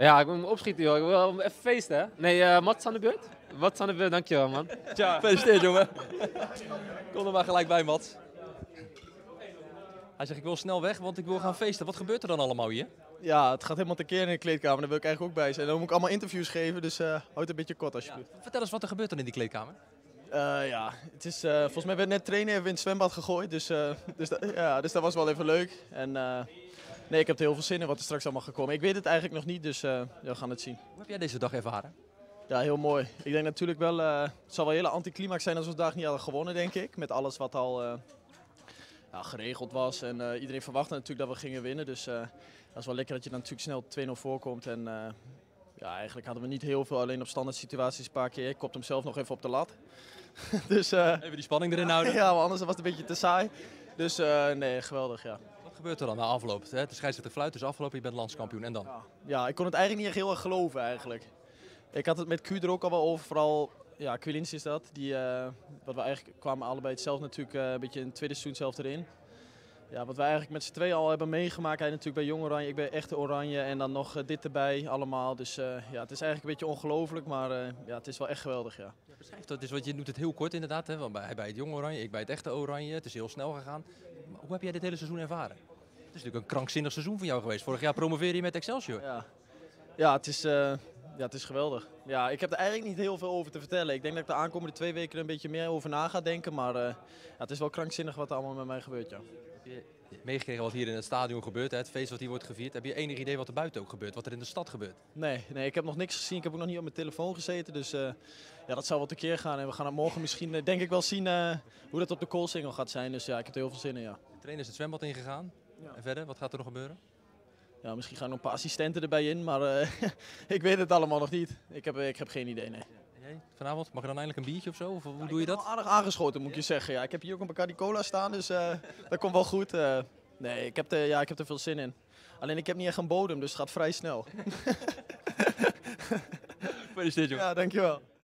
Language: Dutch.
Ja, ik moet me opschieten, joh. Ik wil even feesten, hè? Nee, Mats is aan de beurt. Mats is aan de beurt, dankjewel, man. Tja, gefeliciteerd, jongen. Kom er maar gelijk bij, Mats. Hij zegt, ik wil snel weg, want ik wil gaan feesten. Wat gebeurt er dan allemaal hier? Ja, het gaat helemaal tekeer in de kleedkamer. Daar wil ik eigenlijk ook bij zijn. Dan moet ik allemaal interviews geven, dus houd een beetje kort alsjeblieft. Ja, vertel eens, wat er gebeurt dan in die kleedkamer? Ja, het is, volgens mij werd net trainen even in het zwembad gegooid, dus dat was wel even leuk. En, nee, ik heb er heel veel zin in wat er straks allemaal gekomen. Ik weet het eigenlijk nog niet, dus we gaan het zien. Hoe heb jij deze dag ervaren? Ja, heel mooi. Ik denk natuurlijk wel, het zal wel een hele anticlimax zijn als we vandaag niet hadden gewonnen, denk ik. Met alles wat al geregeld was en iedereen verwachtte natuurlijk dat we gingen winnen. Dus dat is wel lekker dat je dan natuurlijk snel 2-0 voorkomt. En, ja, eigenlijk hadden we niet heel veel, alleen op standaard situaties een paar keer. Ik kopte hem zelf nog even op de lat. Dus, even die spanning erin houden. Ja, maar anders was het een beetje te saai. Dus nee, geweldig, ja. Wat gebeurt er dan na afloop? Hè? De scheidsrechter fluit, dus afgelopen, je bent landskampioen en dan? Ja, ik kon het eigenlijk niet echt heel erg geloven eigenlijk. Ik had het met Q er ook al wel over, vooral ja, Quilin is dat. Die, wat we eigenlijk kwamen allebei hetzelfde natuurlijk een beetje in het tweede seizoen zelf erin. Ja, wat wij eigenlijk met z'n tweeën al hebben meegemaakt, hij natuurlijk bij Jong Oranje, ik bij Echte Oranje en dan nog dit erbij allemaal. Dus ja, het is eigenlijk een beetje ongelooflijk, maar ja, het is wel echt geweldig, ja. Beschrijf dat, dus, want je doet het heel kort inderdaad, hè? Want hij bij het Jong Oranje, ik bij het Echte Oranje, het is heel snel gegaan. Maar hoe heb jij dit hele seizoen ervaren? Het is natuurlijk een krankzinnig seizoen voor jou geweest. Vorig jaar promoveerde je met Excelsior. Ja, het is geweldig. Ja, ik heb er eigenlijk niet heel veel over te vertellen. Ik denk dat ik de aankomende 2 weken er een beetje meer over na ga denken, maar ja, het is wel krankzinnig wat er allemaal met mij gebeurt, ja. Meegekregen wat hier in het stadion gebeurt, hè? Het feest wat hier wordt gevierd. Heb je enig idee wat er buiten ook gebeurt, wat er in de stad gebeurt? Nee, ik heb nog niks gezien. Ik heb ook nog niet op mijn telefoon gezeten, dus ja, dat zal wel tekeer gaan. En we gaan het morgen misschien, denk ik wel, zien hoe dat op de Coolsingel gaat zijn. Dus ja, ik heb er heel veel zin in, ja. De trainer is het zwembad ingegaan. Ja. En verder, wat gaat er nog gebeuren? Ja, misschien gaan er nog een paar assistenten erbij in, maar ik weet het allemaal nog niet. Ik heb geen idee, nee. Vanavond, mag je dan eindelijk een biertje of zo? Of hoe doe je dat? Ik ben aardig aangeschoten, moet ik je zeggen. Ja, ik heb hier ook een Bacardi Cola staan, dus dat komt wel goed. Nee, ik heb er veel zin in. Alleen ik heb niet echt een bodem, dus het gaat vrij snel. Gefeliciteerd, jongen. Ja, dankjewel.